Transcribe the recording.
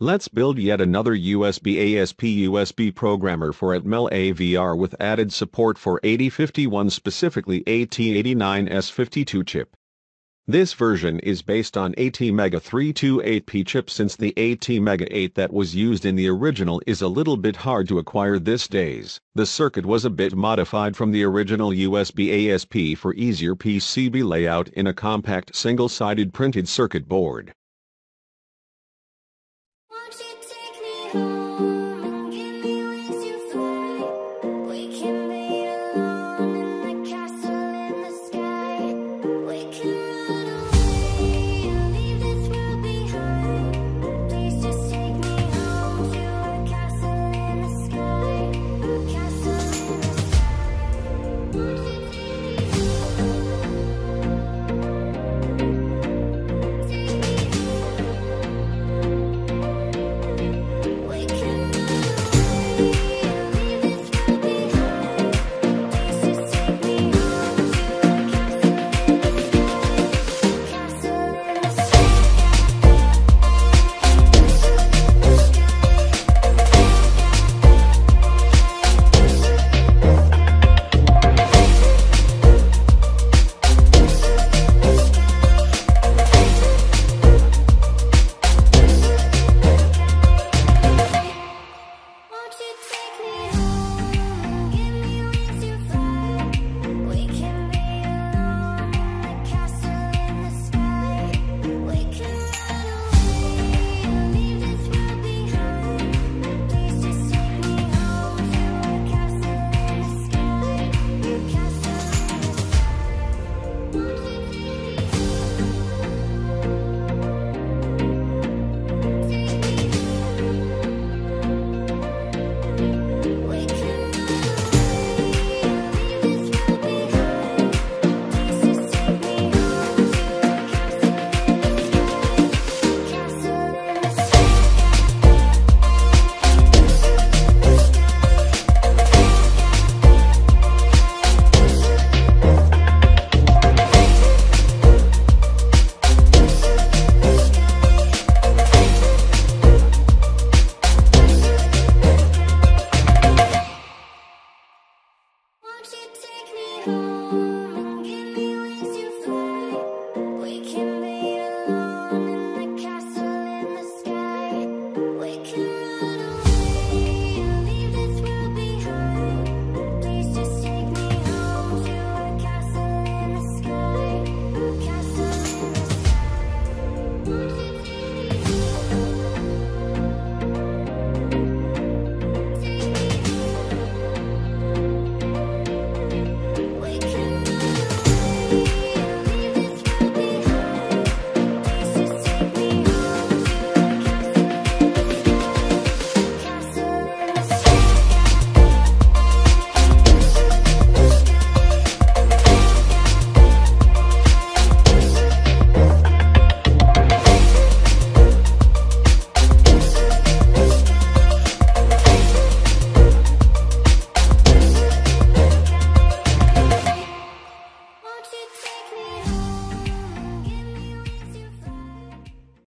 Let's build yet another USB-ASP programmer for Atmel AVR with added support for 8051, specifically AT89S52 chip. This version is based on ATmega328P chip, since the ATmega8 that was used in the original is a little bit hard to acquire these days. The circuit was a bit modified from the original USB-ASP for easier PCB layout in a compact single-sided printed circuit board. Won't you take me home?